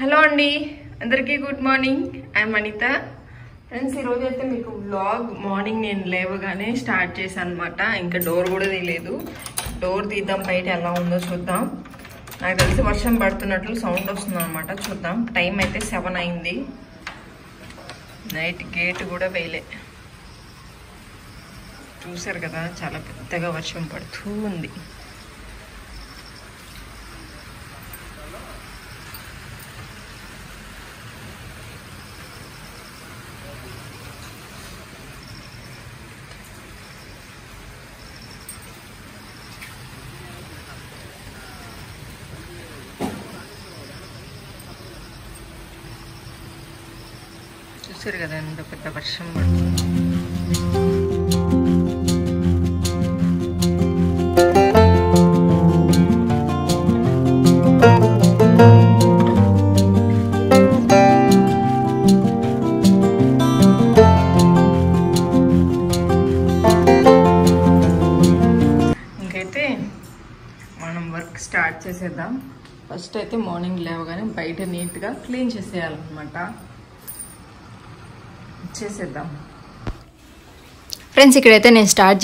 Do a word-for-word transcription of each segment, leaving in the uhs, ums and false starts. Hello अंडी अंदर की good morning I am Anita friends vlog morning नेनु लेवगाने स्टार्ट చేశాను అన్నమాట ఇంకా డోర్ కూడా తీయలేదు డోర్ తీద్దాం బయట ఎలా ఉందో చూద్దాం నాకు తెలిసి వర్షం పడుతున్నట్లు సౌండ్ వస్తుంది అన్నమాట చూద్దాం టైం అయితే seven అయ్యింది నైట్ గేట్ కూడా వేయలే చూశారు కదా చాలా పెద్దగా వర్షం పడుతుంది చూసారు కదా ఎంత పెద్ద వర్షం పడుతుంది ఇంకైతే మనం వర్క్ స్టార్ట్ చేసేద్దాం ఫస్ట్ అయితే మార్నింగ్ లేవగానే బయట నీట్ గా క్లీన్ చేసేయాలన్నమాట फ्रेंड्स इकड़े ने स्टार्ट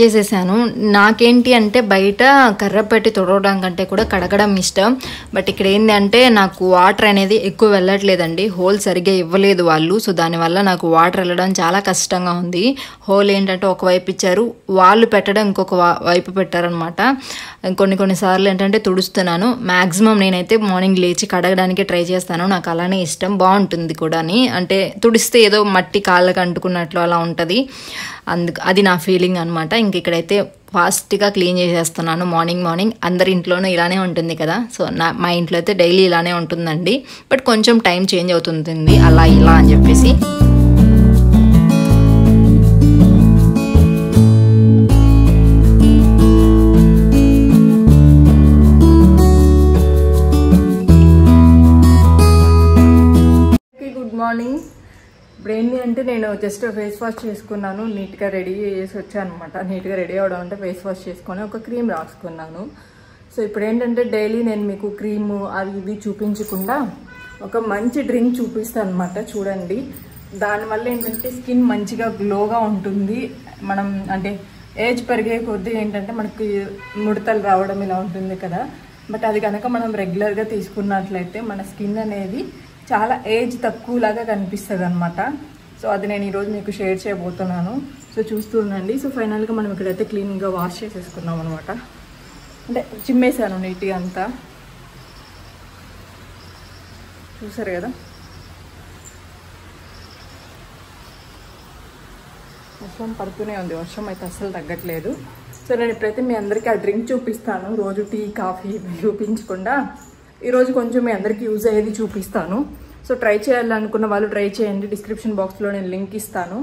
नाकेंटी अंटे बैठ कर्रपेट्टी तुडवडं कंटे कूडा कड़गडं इष्टं बट इकड़ेंटंटे नाकु वाटर अनेदी एक्कुव वेल्लट्लेदंडी होल सरिगा इव्वलेदु वाळ्ळु सो दानि वल्ल नाकु वाटर वेल्लडं चाला कष्टंगा उंदी होल एंटंटे ओक वैपु इच्चारु वाळ्ळु पेट्टडं इंकोक वैपु पेट्टारन्नमाट कोन्नि कोन्नि सार्लु एंटंटे तुडुस्तुन्नानु मैक्सिमम नेनैते मार्निंग लेचि कड़गडानिकि ट्रై చేస్తాను నాకు అలానే ఇష్టం బాగుంటుంది కూడాని అంటే తుడిస్తే ఏదో మట్టి కాళ్ళకి అంటుకున్నట్లు అలా ఉంటది అందుకు అది నా ఫీలింగ్ అన్నమాట ఇంక ఇక్కడైతే ఫాస్ట్ గా క్లీన్ చేసేస్తున్నాను మార్నింగ్ మార్నింగ్ అందరి ఇంట్లోనే ఇలానే ఉంటుంది కదా సో మా ఇంట్లో అయితే డైలీ ఇలానే ఉంటుందండి బట్ కొంచెం టైం చేంజ్ అవుతుంటుంది అలా ఇలా అని చెప్పేసి గుడ్ మార్నింగ్ ब्रेनी अंटे नेनु जस्ट फेस वाश चेसुकुन्नानु नीट गा रेडी चेसि वच्चाननमाट नीट गा रेडी अवडं अंटे फेस वाश चेसुकोनि ओक क्रीम रासुकुन्नानु सो इप्पुडु एंटंटे डेली नेनु मीकु क्रीम अदि इदि चूपिंचकुंडा ओक मंची ड्रिंक चूपिस्तानु अन्नमाट चूडंडी दानि वल्ल एंटंटे स्किन मंचिगा ग्लोगा उंटुंदी मनं अंटे एज पेरिगे कोद्दी एंटंटे मनकु मुडतलु रावडं इला उंटुंदी कदा बट अदि गनक मनं रेग्युलर गा तीसुकुन्नट्लयिते मन स्किन अनेदी చాలా ఏజ్ తక్కువలాగా కనిపిస్తది అన్నమాట సో అది నేను ఈ రోజు మీకు షేర్ చేయబోతున్నాను సో చూస్తున్నండి సో ఫైనల్ గా మనం ఇక్కడైతే క్లీన్ గా వాష్ చేసేసుకున్నాం అన్నమాట అంటే చిమ్మేసాను నీట్ గా అంతా చూశారు కదా వర్షం పడుతూనే ఉంది వర్షం అయితే అసలు తగ్గట్లేదు సో నేను ఇప్పుడైతే మీ అందరికీ ఆ డ్రింక్ చూపిస్తాను రోజు టీ కాఫీ చూపించకుండా ఈ రోజు కొంచెం మీ అందరికీ యూజ్ అయ్యేది చూపిస్తాను సో ట్రై చేయాలనుకున్న వాళ్ళు ట్రై చేయండి డిస్క్రిప్షన్ బాక్స్ లో నేను లింక్ ఇస్తాను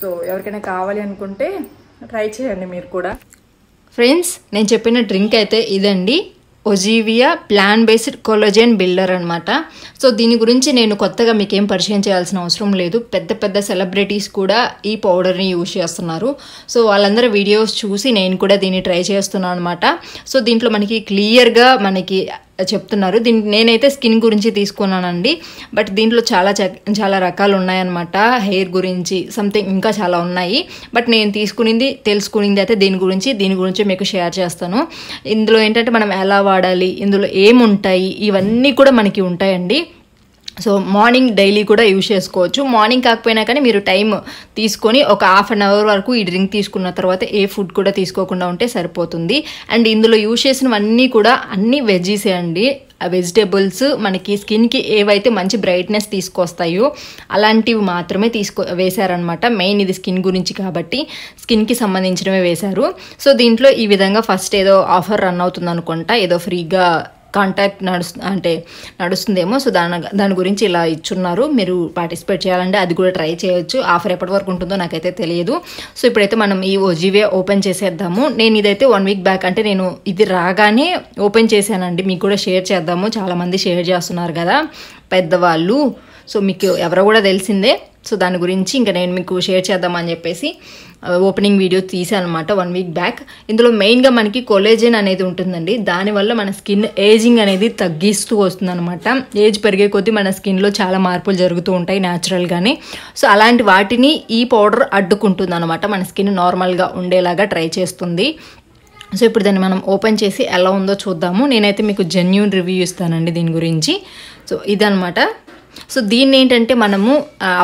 సో ఎవరికైనా కావాలి అనుకుంటే ట్రై చేయండి మీరు కూడా ఫ్రెండ్స్ నేను చెప్పిన డ్రింక్ అయితే ఇదండి OZiva plant based collagen builder అన్నమాట సో దీని గురించి నేను కొత్తగా మీకు ఏం పరిచయం చేయాల్సిన అవసరం లేదు పెద్ద పెద్ద సెలబ్రిటీస్ కూడా ఈ పౌడర్ ని యూస్ చేస్తున్నారు సో వాళ్ళందరూ వీడియోస్ చూసి నేను కూడా దీన్ని ట్రై చేస్తున్నాను అన్నమాట సో దీంట్లో మనకి క్లియర్ గా మనకి చెప్తున్నారు దీని నేనైతే స్కిన్ గురించి తీసుకున్నానండి బట్ దీంట్లో చాలా చాలా రకాలు ఉన్నాయి అన్నమాట హెయిర్ గురించి సంథింగ్ ఇంకా చాలా ఉన్నాయి బట్ నేను తీసుకునింది తెలుసుకునింది అయితే దీని గురించి దీని గురించి మీకు షేర్ చేస్తాను ఇందులో ఏంటంటే మనం ఎలా వాడాలి ఇందులో ఏం ఉంటాయి ఇవన్నీ కూడా మనకి ఉంటాయండి సో మార్నింగ్ డైలీ కూడా యూస్ చేసుకోవచ్చు మార్నింగ్ కాకపోయినా కానీ మీరు టైం తీసుకొని ఒక హాఫ్ అన్ అవర్ వరకు ఈ డ్రింక్ తీసుకున్న తర్వాత ఏ ఫుడ్ కూడా తీసుకోకుండా ఉంటే సరిపోతుంది అండ్ ఇందులో యూస్ చేసినవన్నీ కూడా అన్ని వెజీసే అండి వెజిటబుల్స్ మనకి స్కిన్ కి ఏవైతే మంచి బ్రైట్నెస్ తీసుకొస్తాయో అలాంటివి మాత్రమే తీసుకు వేశారనమాట మెయిన్ ఇది స్కిన్ గురించి కాబట్టి స్కిన్ కి సంబంధించినవే వేశారు సో దీంట్లో ఈ విధంగా ఫస్ట్ ఏదో ఆఫర్ రన్ అవుతుంది అనుకుంటా ఏదో ఫ్రీగా కాంటాక్ట్ నడు అంటే నడుస్తుందేమో సో దాని దాని గురించి ఇలా ఇచ్చున్నారు మీరు పార్టిసిపేట్ చేయాలంటే అది కూడా ట్రై చేయొచ్చు ఆఫర్ ఎప్పటి వరకు ఉంటుందో నాకైతే తెలియదు సో ఇప్పుడైతే మనం ఈ ఓజివే ఓపెన్ చేసేద్దాము నేను ఇదైతే వన్ వీక్ బ్యాక్ అంటే నేను ఇది రాగానే ఓపెన్ చేశానండి మీకు కూడా షేర్ చేద్దాము చాలామంది షేర్ చేస్తున్నారు కదా పెద్దవాళ్ళు సో మీకు ఎవరో కూడా తెలిసిందే సో దాని గురించి ఇంకా నేను మీకు షేర్ చేద్దామని చెప్పేసి ఓపెనింగ్ వీడియో తీసాను అన్నమాట వన్ వీక్ బ్యాక్. ఇందులో మెయిన్గా మనకి కొలేజన్ అనేది ఉంటుందండి, దానివల్ల మన స్కిన్ ఏజింగ్ అనేది తగ్గిస్తూ వస్తుందన్నమాట. ఏజ్ పెరిగే కొద్దీ మన స్కిన్లో చాలా మార్పులు జరుగుతూ ఉంటాయి న్యాచురల్గానే. సో అలాంటి వాటిని ఈ పౌడర్ అడ్డుకుంటుంది అనమాట, మన స్కిన్ నార్మల్గా ఉండేలాగా ట్రై చేస్తుంది. సో ఇప్పుడు దాన్ని మనం ఓపెన్ చేసి ఎలా ఉందో చూద్దాము. నేనైతే మీకు జెన్యూన్ రివ్యూ ఇస్తానండి దీని గురించి. సో ఇదనమాట. సో దీన్ని ఏంటంటే మనము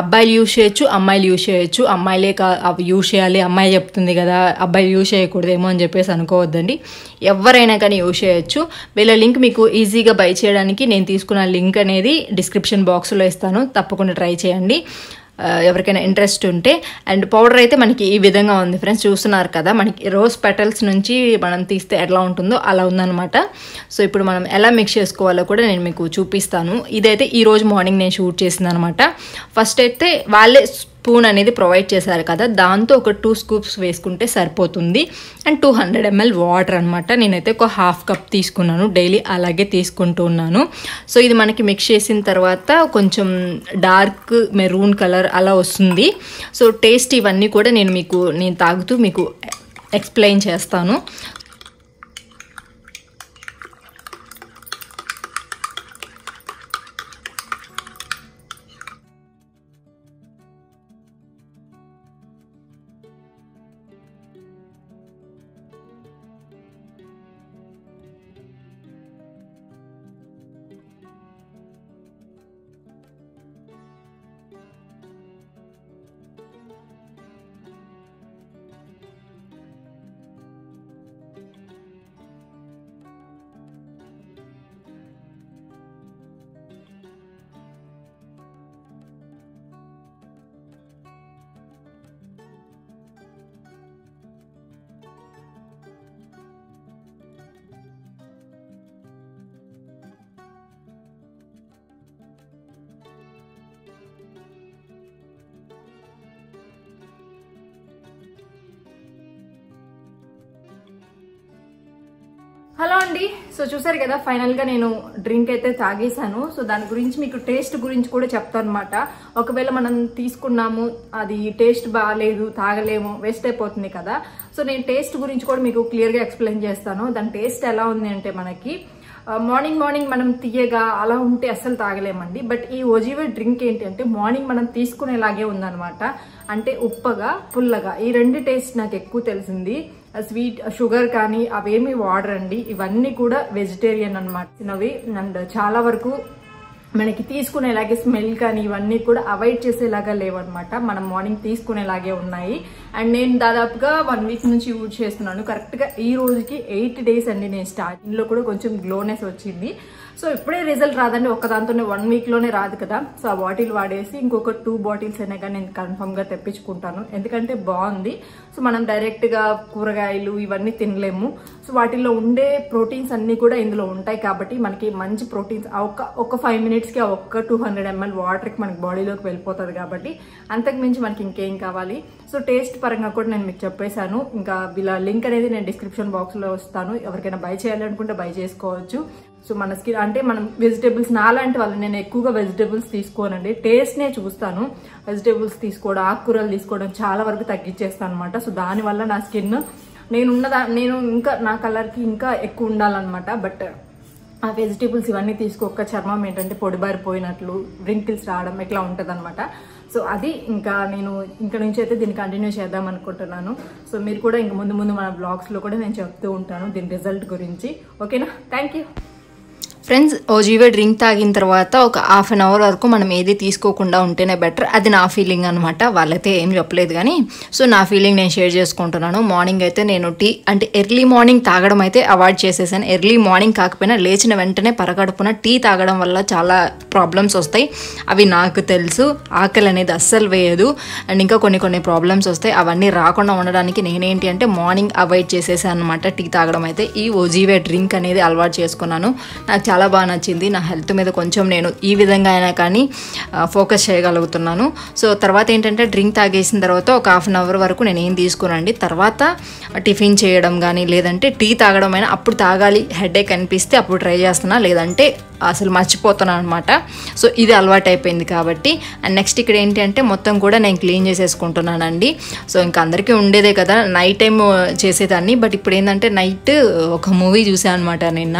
అబ్బాయిలు యూజ్ చేయొచ్చు, అమ్మాయిలు యూజ్ చేయొచ్చు. అమ్మాయిలే కా యూజ్ చేయాలి, అమ్మాయి చెప్తుంది కదా అబ్బాయిలు యూజ్ చేయకూడదేమో అని చెప్పేసి అనుకోవద్దండి, ఎవరైనా కానీ యూజ్ చేయొచ్చు. వీళ్ళ లింక్ మీకు ఈజీగా బై చేయడానికి నేను తీసుకున్న లింక్ అనేది డిస్క్రిప్షన్ బాక్స్లో ఇస్తాను, తప్పకుండా ట్రై చేయండి ఎవరికైనా ఇంట్రెస్ట్ ఉంటే. అండ్ పౌడర్ అయితే మనకి ఈ విధంగా ఉంది ఫ్రెండ్స్, చూస్తున్నారు కదా మనకి రోజ్ పెటల్స్ నుంచి మనం తీస్తే ఎలా ఉంటుందో అలా ఉందన్నమాట. సో ఇప్పుడు మనం ఎలా మిక్స్ చేసుకోవాలో కూడా నేను మీకు చూపిస్తాను. ఇదైతే ఈరోజు మార్నింగ్ నేను షూట్ చేసింది అనమాట. ఫస్ట్ అయితే వాళ్ళే స్పూన్ అనేది ప్రొవైడ్ చేశారు కదా, దాంతో ఒక టూ స్కూప్స్ వేసుకుంటే సరిపోతుంది. And two hundred ML water అనమాట. నేనైతే ఒక హాఫ్ కప్ తీసుకున్నాను, డైలీ అలాగే తీసుకుంటూ ఉన్నాను. సో ఇది మనకి మిక్స్ చేసిన తర్వాత కొంచెం డార్క్ మెరూన్ కలర్ అలా వస్తుంది. సో టేస్ట్ ఇవన్నీ కూడా నేను మీకు నేను తాగుతూ మీకు ఎక్స్ప్లెయిన్ చేస్తాను. హలో అండి, సో చూసారు కదా ఫైనల్గా నేను డ్రింక్ అయితే తాగేశాను. సో దాని గురించి మీకు టేస్ట్ గురించి కూడా చెప్తాను అనమాట. ఒకవేళ మనం తీసుకున్నాము అది టేస్ట్ బాగాలేదు తాగలేము, వేస్ట్ అయిపోతుంది కదా. సో నేను టేస్ట్ గురించి కూడా మీకు క్లియర్గా ఎక్స్ప్లెయిన్ చేస్తాను. దాని టేస్ట్ ఎలా ఉంది అంటే మనకి మార్నింగ్ మార్నింగ్ మనం తీయగా అలా ఉంటే అస్సలు తాగలేమండి. బట్ ఈ ఓజివా డ్రింక్ ఏంటంటే మార్నింగ్ మనం తీసుకునేలాగే ఉందనమాట. అంటే ఉప్పగా పుల్లగా ఈ రెండు టేస్ట్ నాకు ఎక్కువ తెలిసింది. స్వీట్ షుగర్ కానీ అవేమి వాడరండి, ఇవన్నీ కూడా వెజిటేరియన్ అనమాట. అవి అండ్ చాలా వరకు మనకి తీసుకునేలాగే స్మెల్ కానీ ఇవన్నీ కూడా అవాయిడ్ చేసేలాగా లేవన్నమాట, మనం మార్నింగ్ తీసుకునేలాగే ఉన్నాయి. అండ్ నేను దాదాపుగా వన్ వీక్ నుంచి యూజ్ చేస్తున్నాను. కరెక్ట్గా ఈ రోజుకి ఎయిట్ డేస్ అండి. నేను స్టార్టింగ్లో కూడా కొంచెం గ్లోనెస్ వచ్చింది. సో ఇప్పుడే రిజల్ట్ రాదండి, ఒక్కదాంతోనే వన్ వీక్లోనే రాదు కదా. సో ఆ బాటిల్ వాడేసి ఇంకొక టూ బాటిల్స్ అయినా కానీ నేను కన్ఫర్మ్గా తెప్పించుకుంటాను, ఎందుకంటే బాగుంది. సో మనం డైరెక్ట్గా కూరగాయలు ఇవన్నీ తినలేము. సో వాటిల్లో ఉండే ప్రోటీన్స్ అన్నీ కూడా ఇందులో ఉంటాయి కాబట్టి మనకి మంచి ప్రోటీన్స్. ఒక ఒక ఫైవ్ మినిట్స్కి ఒక్క టూ హండ్రెడ్ ఎంఎల్ వాటర్కి మనకి బాడీలోకి వెళ్ళిపోతుంది కాబట్టి అంతకు మించి మనకి ఇంకేం కావాలి. సో టేస్ట్ పరంగా కూడా నేను మీకు చెప్పేశాను. ఇంకా వీళ్ళ లింక్ అనేది నేను డిస్క్రిప్షన్ బాక్స్లో ఇస్తాను, ఎవరికైనా బై చేయాలనుకుంటే బై చేసుకోవచ్చు. సో మన స్కిన్ అంటే మనం వెజిటేబుల్స్ నాలాంటి వాళ్ళు నేను ఎక్కువగా వెజిటేబుల్స్ తీసుకోనండి, టేస్ట్నే చూస్తాను. వెజిటేబుల్స్ తీసుకోవడం ఆకుకూరలు తీసుకోవడం చాలా వరకు తగ్గించేస్తాను అనమాట. సో దానివల్ల నా స్కిన్ నేనున్నదా నేను ఇంకా నా కలర్కి ఇంకా ఎక్కువ ఉండాలన్నమాట. బట్ ఆ వెజిటేబుల్స్ ఇవన్నీ తీసుకోక చర్మం ఏంటంటే పొడిబారిపోయినట్లు రింకిల్స్ రావడం ఇట్లా ఉంటుంది అనమాట. సో అది ఇంకా నేను ఇంకా నుంచి అయితే దీన్ని కంటిన్యూ చేద్దాం అనుకుంటున్నాను. సో మీరు కూడా ఇంక ముందు ముందు మన బ్లాగ్స్లో కూడా నేను చెప్తూ ఉంటాను దీని రిజల్ట్ గురించి. ఓకేనా, thank you friends. OZiva drink తాగిన తర్వాత ఒక హాఫ్ అన్ అవర్ వరకు మనం ఏది తీసుకోకుండా ఉంటేనే బెటర్, అది నా ఫీలింగ్ అనమాట. వాళ్ళైతే ఏం చెప్పలేదు కానీ సో నా ఫీలింగ్ నేను షేర్ చేసుకుంటున్నాను. మార్నింగ్ అయితే నేను టీ అంటే ఎర్లీ మార్నింగ్ తాగడం అయితే అవాయిడ్ చేసేసాను. ఎర్లీ మార్నింగ్ కాకపోయినా లేచిన వెంటనే పరగడుపున టీ తాగడం వల్ల చాలా ప్రాబ్లమ్స్ వస్తాయి, అవి నాకు తెలుసు. ఆకలి అనేది అస్సలు వేయదు అండ్ ఇంకా కొన్ని కొన్ని ప్రాబ్లమ్స్ వస్తాయి, అవన్నీ రాకుండా ఉండడానికి నేనేంటి అంటే మార్నింగ్ అవాయిడ్ చేసేసాను అనమాట టీ తాగడం. అయితే ఈ ఓజివా డ్రింక్ అనేది అలవాటు చేసుకున్నాను, నాకు చాలా బాగా నచ్చింది. నా హెల్త్ మీద కొంచెం నేను ఈ విధంగా అయినా కానీ ఫోకస్ చేయగలుగుతున్నాను. సో తర్వాత ఏంటంటే డ్రింక్ తాగేసిన తర్వాత ఒక హాఫ్ అన్ అవర్ వరకు నేను ఏం తీసుకున్నానండి, తర్వాత టిఫిన్ చేయడం కానీ లేదంటే టీ తాగడం అయినా అప్పుడు తాగాలి. హెడ్ ఏక్ అనిపిస్తే అప్పుడు ట్రై చేస్తున్నా, లేదంటే అసలు మర్చిపోతున్నాను అనమాట. సో ఇది అలవాటు అయిపోయింది కాబట్టి. అండ్ నెక్స్ట్ ఇక్కడ ఏంటి అంటే మొత్తం కూడా నేను క్లీన్ చేసేసుకుంటున్నానండి. సో ఇంకా అందరికీ ఉండేదే కదా, నైట్ టైం చేసేదాన్ని. బట్ ఇప్పుడు ఏంటంటే నైట్ ఒక మూవీ చూసాను అనమాట నిన్న.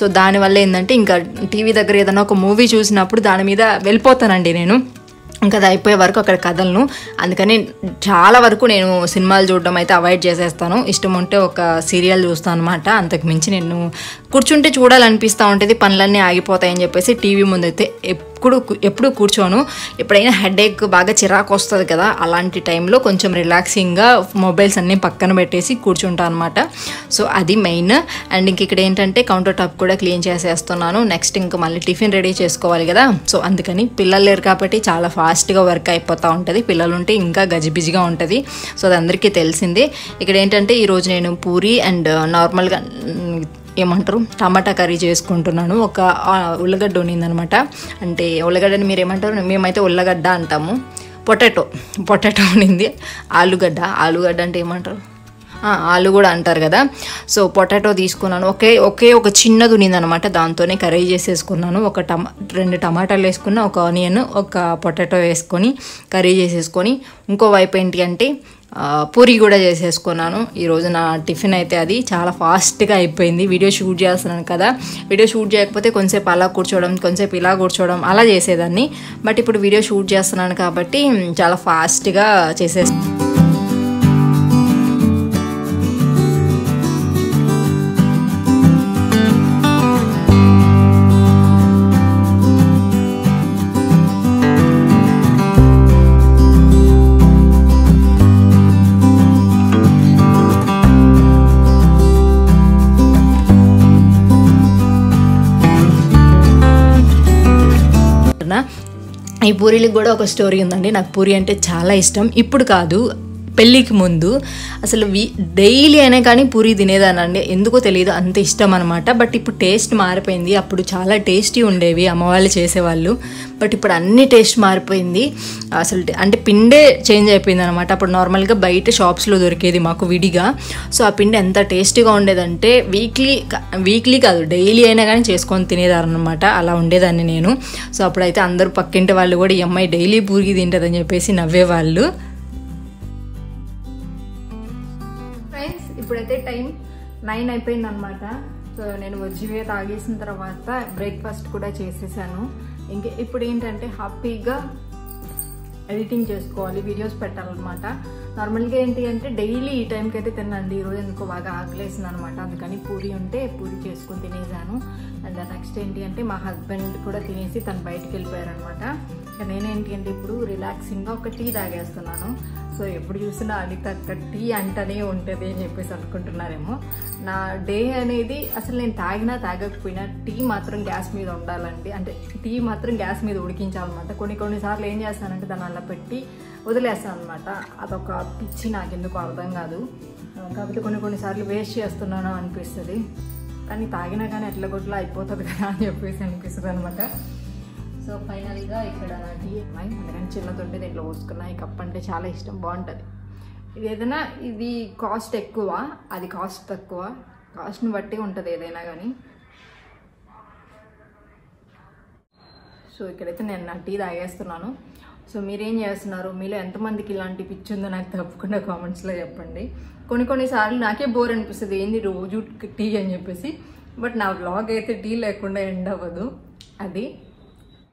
సో దానివల్ల ఏంటంటే ఇంకా టీవీ దగ్గర ఏదైనా ఒక మూవీ చూసినప్పుడు దాని మీద వెళ్ళిపోతానండి నేను, ఇంకా అది అయిపోయే వరకు అక్కడ కథలను. అందుకని చాలా వరకు నేను సినిమాలు చూడడం అయితే అవాయిడ్ చేసేస్తాను. ఇష్టం ఉంటే ఒక సీరియల్ చూస్తాను అనమాట, అంతకుమించి నేను కూర్చుంటే చూడాలనిపిస్తూ ఉంటుంది, పనులన్నీ ఆగిపోతాయని చెప్పేసి టీవీ ముందు అయితే ఎప్పుడు ఎప్పుడు కూర్చోను. ఎప్పుడైనా హెడేక్ బాగా చిరాకు వస్తుంది కదా, అలాంటి టైంలో కొంచెం రిలాక్సింగ్గా మొబైల్స్ అన్నీ పక్కన పెట్టేసి కూర్చుంటాను అనమాట. సో అది మెయిన్. అండ్ ఇంక ఇక్కడ ఏంటంటే కౌంటర్ టాప్ కూడా క్లీన్ చేసేస్తున్నాను. నెక్స్ట్ ఇంక మళ్ళీ టిఫిన్ రెడీ చేసుకోవాలి కదా, సో అందుకని పిల్లలు లేరు కాబట్టి చాలా ఫాస్ట్గా వర్క్ అయిపోతూ ఉంటుంది. పిల్లలు ఉంటే ఇంకా గజిబిజిగా ఉంటుంది, సో అది అందరికీ తెలిసిందే. ఇక్కడ ఏంటంటే ఈరోజు నేను పూరి అండ్ నార్మల్గా ఏమంటారు టమాటా కర్రీ చేసుకుంటున్నాను. ఒక ఉల్లగడ్డ ఉన్నిందనమాట, అంటే ఉల్లగడ్డని మీరు ఏమంటారు, మేమైతే ఉల్లగడ్డ అంటాము. పొటాటో పొటాటో ఉన్నింది, ఆలుగడ్డ ఆలుగడ్డ అంటే ఏమంటారు, ఆలు కూడా అంటారు కదా. సో పొటాటో తీసుకున్నాను, ఒకే ఒకే ఒక చిన్నది ఉన్నిందనమాట, దాంతోనే కర్రీ చేసేసుకున్నాను. ఒక టమా రెండు టమాటాలు వేసుకున్న, ఒక ఆనియన్, ఒక పొటాటో వేసుకొని కర్రీ చేసేసుకొని, ఇంకోవైపు ఏంటి అంటే పూరి కూడా చేసేసుకున్నాను. ఈరోజు నా టిఫిన్ అయితే అది చాలా ఫాస్ట్గా అయిపోయింది. వీడియో షూట్ చేస్తున్నాను కదా, వీడియో షూట్ చేయకపోతే కొంచెంసేపు అలా కూర్చోవడం, కొంచెంసేపు ఇలా కూర్చోవడం అలా చేసేదాన్ని. బట్ ఇప్పుడు వీడియో షూట్ చేస్తున్నాను కాబట్టి చాలా ఫాస్ట్గా చేసేస్తాను. ఈ పూరీలకు కూడా ఒక స్టోరీ ఉందండి. నాకు పూరీ అంటే చాలా ఇష్టం. ఇప్పుడు కాదు, పెళ్ళికి ముందు అసలు వీ డైలీ అయినా కానీ పూరి తినేదానండి, ఎందుకో తెలియదు అంత ఇష్టం అనమాట. బట్ ఇప్పుడు టేస్ట్ మారిపోయింది, అప్పుడు చాలా టేస్టీ ఉండేవి అమ్మవాళ్ళు చేసేవాళ్ళు. బట్ ఇప్పుడు అన్ని టేస్ట్ మారిపోయింది అసలు, అంటే పిండే చేంజ్ అయిపోయింది అనమాట. అప్పుడు నార్మల్గా బయట షాప్స్లో దొరికేది మాకు విడిగా, సో ఆ పిండి ఎంత టేస్టీగా ఉండేదంటే వీక్లీ వీక్లీ కాదు డైలీ అయినా కానీ చేసుకొని తినేదారనమాట, అలా ఉండేదాన్ని నేను. సో అప్పుడైతే అందరూ పక్కింటి వాళ్ళు కూడా ఈ అమ్మాయి డైలీ పూరికి తింటుందని చెప్పేసి నవ్వేవాళ్ళు. ఇప్పుడైతే టైం నైన్ అయిపోయింది అనమాట. సో నేను ఓజివా తాగేసిన తర్వాత బ్రేక్ఫాస్ట్ కూడా చేసేసాను. ఇంకే ఇప్పుడు ఏంటంటే హ్యాపీగా ఎడిటింగ్ చేసుకోవాలి, వీడియోస్ పెట్టాలన్నమాట. నార్మల్గా ఏంటి అంటే డైలీ ఈ టైంకి అయితే తినండి, ఈరోజు ఎందుకో బాగా ఆకలేసింది అనమాట, అందుకని పూరి ఉంటే పూరి చేసుకుని తినేసాను. అండ్ నెక్స్ట్ ఏంటి అంటే మా హస్బెండ్ కూడా తినేసి తను బయటకు వెళ్ళిపోయారనమాట. ఇంకా నేనేంటి అంటే ఇప్పుడు రిలాక్సింగ్గా ఒక టీ తాగేస్తున్నాను. సో ఎప్పుడు చూసినా అనిత టీ అంటనే ఉంటుంది అని చెప్పేసి అనుకుంటున్నారేమో. నా డే అనేది అసలు నేను తాగినా తాగకపోయినా టీ మాత్రం గ్యాస్ మీద ఉండాలండి, అంటే టీ మాత్రం గ్యాస్ మీద ఉడికించాలన్నమాట. కొన్ని కొన్నిసార్లు ఏం చేస్తానంటే దాన్ని అలా పెట్టి వదిలేస్తాను అనమాట, అదొక పిచ్చి నాకు, ఎందుకు అర్థం కాదు. కాకపోతే కొన్ని కొన్నిసార్లు వేస్ట్ చేస్తున్నాను అనిపిస్తుంది, కానీ తాగినా కానీ ఎట్ల గొట్లా అయిపోతుంది కదా అని చెప్పేసి అనిపిస్తుంది అనమాట. సో ఫైనల్గా ఇక్కడ టీ అమ్మాయి అందుకని చిన్నతుంటే దీంట్లో పోసుకున్నా. ఈ కప్ అంటే చాలా ఇష్టం, బాగుంటుంది. ఇది ఏదైనా ఇది కాస్ట్ ఎక్కువ, అది కాస్ట్ తక్కువ, కాస్ట్ని బట్టి ఉంటుంది ఏదైనా కానీ. సో ఇక్కడైతే నేను నా టీ తాగేస్తున్నాను. సో మీరేం చేస్తున్నారు, మీలో ఎంతమందికి ఇలాంటి పిచ్చి ఉందో నాకు తప్పకుండా కామెంట్స్లో చెప్పండి. కొన్ని కొన్నిసార్లు నాకే బోర్ అనిపిస్తుంది, ఏంది రోజు టీ అని చెప్పేసి. బట్ నా వ్లాగ్ అయితే టీ లేకుండా ఎండ్ అవ్వదు అది.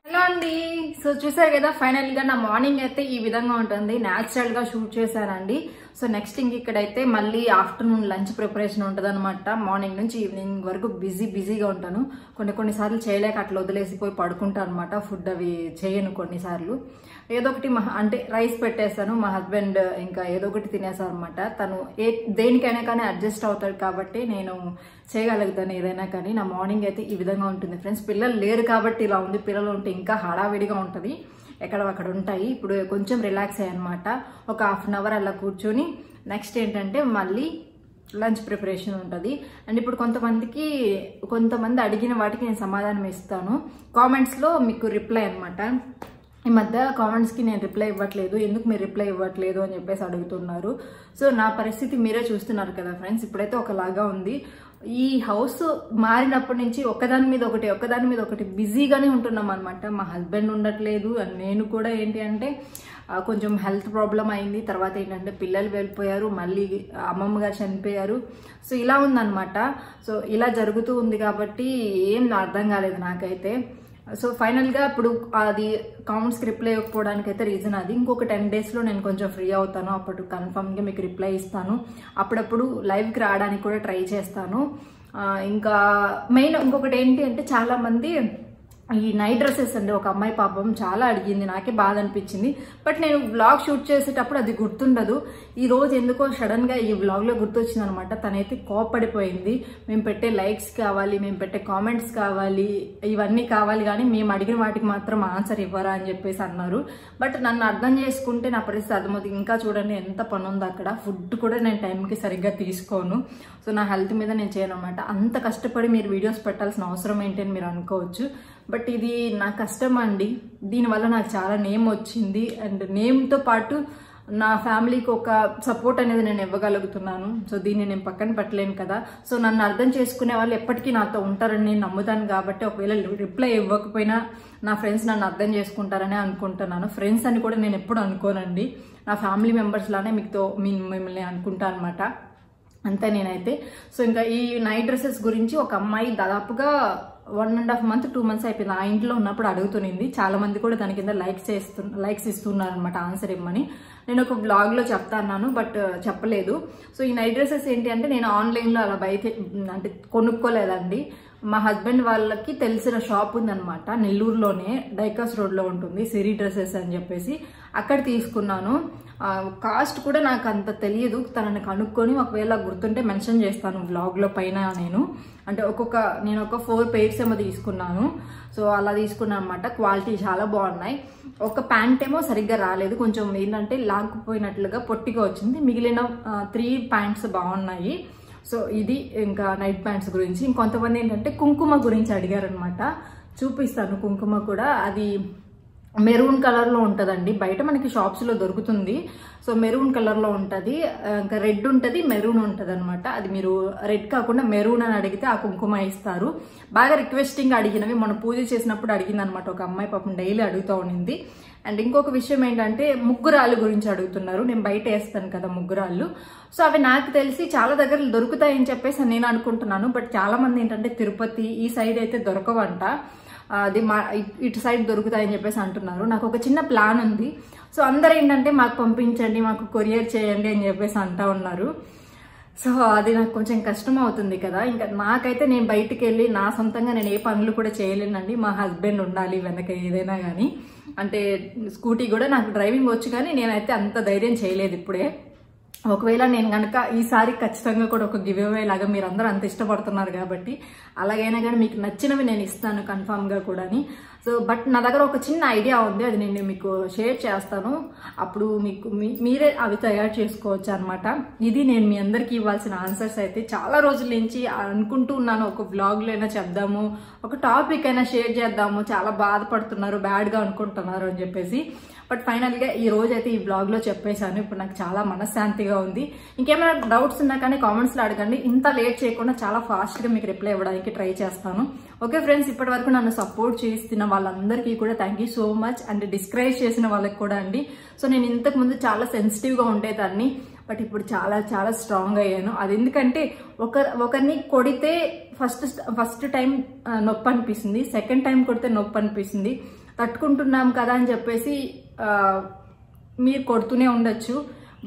హలో అండి, సో చూసారు కదా ఫైనల్గా నా మార్నింగ్ అయితే ఈ విధంగా ఉంటుంది, న్యాచురల్గా షూట్ చేశానండి. సో నెక్స్ట్ ఇంక ఇక్కడైతే మళ్ళీ ఆఫ్టర్నూన్ లంచ్ ప్రిపరేషన్ ఉంటుంది అనమాట. మార్నింగ్ నుంచి ఈవినింగ్ వరకు బిజీ బిజీగా ఉంటాను. కొన్ని కొన్నిసార్లు చేయలేక అట్లా వదిలేసిపోయి పడుకుంటాను అనమాట, ఫుడ్ అవి చేయను. కొన్నిసార్లు ఏదో ఒకటి అంటే రైస్ పెట్టేస్తాను, మా హస్బెండ్ ఇంకా ఏదో ఒకటి తినేస్తాను అనమాట. తను ఏ దేనికైనా కానీ అడ్జస్ట్ అవుతాడు కాబట్టి నేను చేయగలుగుతాను ఏదైనా కానీ. నా మార్నింగ్ అయితే ఈ విధంగా ఉంటుంది ఫ్రెండ్స్. పిల్లలు లేరు కాబట్టి ఇలా ఉంది, పిల్లలు ఉంటే ఇంకా హడావిడిగా ఉంటుంది, ఎక్కడ అక్కడ ఉంటాయి. ఇప్పుడు కొంచెం రిలాక్స్ అయ్యనమాట, ఒక హాఫ్ అన్ అవర్ అలా కూర్చొని. నెక్స్ట్ ఏంటంటే మళ్ళీ లంచ్ ప్రిపరేషన్ ఉంటుంది. అండ్ ఇప్పుడు కొంతమందికి కొంతమంది అడిగిన వాటికి నేను సమాధానం ఇస్తాను, కామెంట్స్లో మీకు రిప్లై అనమాట. ఈ మధ్య కామెంట్స్కి నేను రిప్లై ఇవ్వట్లేదు, ఎందుకు మీరు రిప్లై ఇవ్వట్లేదు అని చెప్పేసి అడుగుతున్నారు. సో నా పరిస్థితి మీరే చూస్తున్నారు కదా ఫ్రెండ్స్, ఇప్పుడైతే ఒకలాగా ఉంది. हाउस मारినప్పటి నుంచి ఒకదాని మీద ఒకటి ఒకదాని మీద ఒకటి బిజీగానే ఉంటున్నాం అన్నమాట। మా హస్బెండ్ ఉండట్లేదు, నేను కూడా ఏంటి అంటే కొంచెం హెల్త్ ప్రాబ్లం అయింది, తర్వాత ఏంటంటే పిల్లలు వెళ్ళిపోయారు, మళ్ళీ అమ్మమ్మ గారు చనిపోయారు, సో ఇలా ఉందన్నమాట। సో ఇలా జరుగుతూ ఉంది కాబట్టి ఏం అర్థం కాలేదు నాకైతే। సో ఫైనల్ గా ఇప్పుడు అది కామెంట్స్ కి రిప్లై ఇవ్వడానికి అయితే రీజన్ అది। ఇంకొక టెన్ డేస్ లో నేను కొంచెం ఫ్రీ అవుతాను, అప్పుడు కన్ఫర్మ్ గా మీకు రిప్లై ఇస్తాను, అప్పుడప్పుడు లైవ్ కి రావడానికి కూడా ట్రై చేస్తాను। ఇంకా మెయిన్ ఇంకొకటి ఏంటి అంటే చాలా మంది ఈ నైట్ డ్రెస్సెస్ అండి, ఒక అమ్మాయి పాపం చాలా అడిగింది, నాకే బాధ అనిపించింది। బట్ నేను వ్లాగ్ షూట్ చేసేటప్పుడు అది గుర్తుండదు, ఈ రోజు ఎందుకో సడన్ గా ఈ వ్లాగ్ లో గుర్తొచ్చింది అనమాట। తనైతే కోపడిపోయింది, మేము పెట్టే లైక్స్ కావాలి, మేము పెట్టే కామెంట్స్ కావాలి, ఇవన్నీ కావాలి కానీ మేము అడిగిన వాటికి మాత్రం ఆన్సర్ ఇవ్వరా అని చెప్పేసి అన్నారు। బట్ నన్ను అర్థం చేసుకుంటే నా పరిస్థితి అర్థమవుతుంది। ఇంకా చూడండి ఎంత పని ఉంది అక్కడ, ఫుడ్ కూడా నేను టైంకి సరిగ్గా తీసుకోను, సో నా హెల్త్ మీద నేను చేయను అనమాట। అంత కష్టపడి మీరు వీడియోస్ పెట్టాల్సిన అవసరం ఏంటి అని మీరు అనుకోవచ్చు, బట్ ఇది నా కష్టం అండి, దీనివల్ల నాకు చాలా నేమ్ వచ్చింది అండ్ నేమ్తో పాటు నా ఫ్యామిలీకి ఒక సపోర్ట్ అనేది నేను ఇవ్వగలుగుతున్నాను, సో దీన్ని నేను పక్కన పెట్టలేను కదా। సో నన్ను అర్థం చేసుకునే వాళ్ళు ఎప్పటికీ నాతో ఉంటారని నేను నమ్ముతాను కాబట్టి ఒకవేళ రిప్లై ఇవ్వకపోయినా నా ఫ్రెండ్స్ నన్ను అర్థం చేసుకుంటారని అనుకుంటున్నాను। ఫ్రెండ్స్ అని కూడా నేను ఎప్పుడు అనుకోనండి, నా ఫ్యామిలీ మెంబర్స్ లానే మీతో మీ మిమ్మల్ని అనుకుంటాను అనమాట, అంతే నేనైతే। సో ఇంకా ఈ నైట్ డ్రెస్సెస్ గురించి ఒక అమ్మాయి దాదాపుగా one and half month two months అయిపోయింది ఆ ఇంట్లో ఉన్నప్పుడు అడుగుతుంది, చాలా మంది కూడా దాని కింద లైక్స్ చేస్తు లైక్స్ ఇస్తున్నారు అనమాట ఆన్సర్ ఇవ్వమని। నేను ఒక బ్లాగ్లో చెప్తాను బట్ చెప్పలేదు। సో ఈ నైట్ డ్రెస్సెస్ ఏంటి అంటే నేను ఆన్లైన్లో అలా బయట అంటే కొనుక్కోలేదండి, మా హస్బెండ్ వాళ్ళకి తెలిసిన షాప్ ఉందనమాట నెల్లూరులోనే, డైకాస్ రోడ్లో ఉంటుంది, సిరీ డ్రెస్సెస్ అని చెప్పేసి, అక్కడ తీసుకున్నాను। కాస్ట్ కూడా నాకు అంత తెలియదు, తనని కనుక్కొని ఒకవేళ గుర్తుంటే మెన్షన్ చేస్తాను వ్లాగ్లో పైన నేను, అంటే ఒక్కొక్క నేను ఒక ఫోర్ పేర్స్ ఏమో తీసుకున్నాను, సో అలా తీసుకున్నాను అనమాట। క్వాలిటీ చాలా బాగున్నాయి, ఒక ప్యాంట్ ఏమో సరిగ్గా రాలేదు, కొంచెం ఏంటంటే లాక్కుపోయినట్లుగా పొట్టిగా వచ్చింది, మిగిలిన త్రీ ప్యాంట్స్ బాగున్నాయి। సో ఇది ఇంకా నైట్ ప్యాంట్స్ గురించి। ఇంకొంతమంది ఏంటంటే కుంకుమ గురించి అడిగారనమాట, చూపిస్తాను కుంకుమ కూడా, అది మెరూన్ కలర్లో ఉంటుందండి, బయట మనకి షాప్స్లో దొరుకుతుంది, సో మెరూన్ కలర్లో ఉంటుంది, ఇంకా రెడ్ ఉంటుంది, మెరూన్ ఉంటుంది అనమాట, అది మీరు రెడ్ కాకుండా మెరూన్ అని అడిగితే ఆ కుంకుమ ఇస్తారు। బాగా రిక్వెస్టింగ్ అడిగినవి మనం పూజ చేసినప్పుడు అడిగింది అనమాట ఒక అమ్మాయి, పాపం డైలీ అడుగుతూ ఉండింది। అండ్ ఇంకొక విషయం ఏంటంటే ముగ్గురాళ్ళు గురించి అడుగుతున్నారు, నేను బయట వేస్తాను కదా ముగ్గురాళ్ళు, సో అవి నాకు తెలిసి చాలా దగ్గర దొరుకుతాయని చెప్పేసి నేను అనుకుంటున్నాను, బట్ చాలామంది ఏంటంటే తిరుపతి ఈ సైడ్ అయితే దొరకవంట, అది మా ఇటు సైడ్ దొరుకుతాయని చెప్పేసి అంటున్నారు। నాకు ఒక చిన్న ప్లాన్ ఉంది, సో అందరు ఏంటంటే మాకు పంపించండి, మాకు కొరియర్ చేయండి అని చెప్పేసి అంటూ ఉన్నారు, సో అది నాకు కొంచెం కష్టం అవుతుంది కదా। ఇంకా నాకైతే నేను బయటికి వెళ్ళి నా సొంతంగా నేను ఏ పనులు కూడా చేయలేనండి, మా హస్బెండ్ ఉండాలి వెనక ఏదైనా కానీ, అంటే స్కూటీ కూడా నాకు డ్రైవింగ్ వచ్చు కానీ నేనైతే అంత ధైర్యం చేయలేదు ఇప్పుడే। ఒకవేళ నేను కనుక ఈసారి ఖచ్చితంగా కూడా ఒక గివ్ అవే లాగా, మీరు అందరూ అంత ఇష్టపడుతున్నారు కాబట్టి అలాగైనా కానీ మీకు నచ్చినవి నేను ఇస్తాను కన్ఫామ్గా కూడా అని। సో బట్ నా దగ్గర ఒక చిన్న ఐడియా ఉంది, అది నేను మీకు షేర్ చేస్తాను, అప్పుడు మీకు మీరే అవి తయారు చేసుకోవచ్చు అనమాట। ఇది నేను మీ అందరికీ ఇవ్వాల్సిన ఆన్సర్స్ అయితే, చాలా రోజుల నుంచి అనుకుంటూ ఉన్నాను ఒక వ్లాగ్లో అయినా చెప్దాము, ఒక టాపిక్ అయినా షేర్ చేద్దాము, చాలా బాధపడుతున్నారు బ్యాడ్గా అనుకుంటున్నారు అని చెప్పేసి, బట్ ఫైనల్గా ఈ రోజు అయితే ఈ బ్లాగ్లో చెప్పేశాను, ఇప్పుడు నాకు చాలా మనశ్శాంతిగా ఉంది। ఇంకేమైనా డౌట్స్ ఉన్నా కానీ కామెంట్స్లో అడగండి, ఇంత లేట్ చేయకుండా చాలా ఫాస్ట్గా మీకు రిప్లై ఇవ్వడానికి ట్రై చేస్తాను। ఓకే ఫ్రెండ్స్, ఇప్పటి వరకు నన్ను సపోర్ట్ చేస్తున్న వాళ్ళందరికీ కూడా thank you so much, and discourage చేసిన వాళ్ళకి కూడా అండి। సో నేను ఇంతకుముందు చాలా సెన్సిటివ్గా ఉండేదాన్ని, బట్ ఇప్పుడు చాలా చాలా స్ట్రాంగ్ అయ్యాను, అది ఎందుకంటే ఒక ఒకరిని కొడితే ఫస్ట్ ఫస్ట్ టైం నొప్పి అనిపిస్తుంది, సెకండ్ టైం కొడితే నొప్పి అనిపిస్తుంది, తట్టుకుంటున్నాం కదా అని చెప్పేసి మీరు కొడుతూనే ఉండొచ్చు,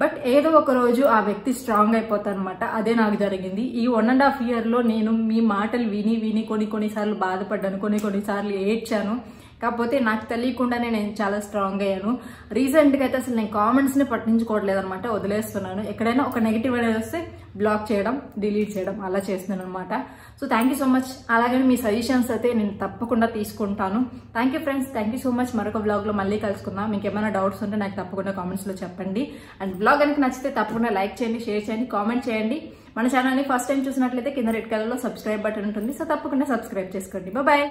బట్ ఏదో ఒక రోజు ఆ వ్యక్తి స్ట్రాంగ్ అయిపోతారు అనమాట, అదే నాకు జరిగింది। ఈ వన్ అండ్ హాఫ్ ఇయర్లో నేను మీ మాటలు విని విని కొన్ని కొన్నిసార్లు బాధపడ్డాను, కొన్ని కొన్నిసార్లు ఏడ్చాను, కాకపోతే నాకు తెలియకుండానే నేను చాలా స్ట్రాంగ్ అయ్యాను। రీసెంట్గా అయితే అసలు నేను కామెంట్స్ని పట్టించుకోవట్లేదు అనమాట, వదిలేస్తున్నాను, ఎక్కడైనా ఒక నెగిటివ్ అనేది వస్తే బ్లాక్ చేయడం, డిలీట్ చేయడం అలా చేస్తున్నాను అనమాట। So thank you so much, అలాగే మీ సజెషన్స్ అయితే నేను తప్పకుండా తీసుకుంటాను। Thank you friends, thank you so much, మరొక బ్లాగ్లో మళ్ళీ కలుసుకుందాం। మీకు ఏమైనా డౌట్స్ ఉంటే నాకు తప్పకుండా కామెంట్స్లో చెప్పండి, అండ్ బ్లాగ్ కనుక నచ్చితే తప్పకుండా లైక్ చేయండి, షేర్ చేయండి, కామెంట్ చేయండి। మన ఛానల్ని ఫస్ట్ టైం చూసినట్లయితే కింద రెడ్ కలర్లో సబ్స్క్రైబ్ బటన్ ఉంటుంది, సో తప్పకుండా సబ్స్క్రైబ్ చేసుకోండి, బాయ్ బాయ్।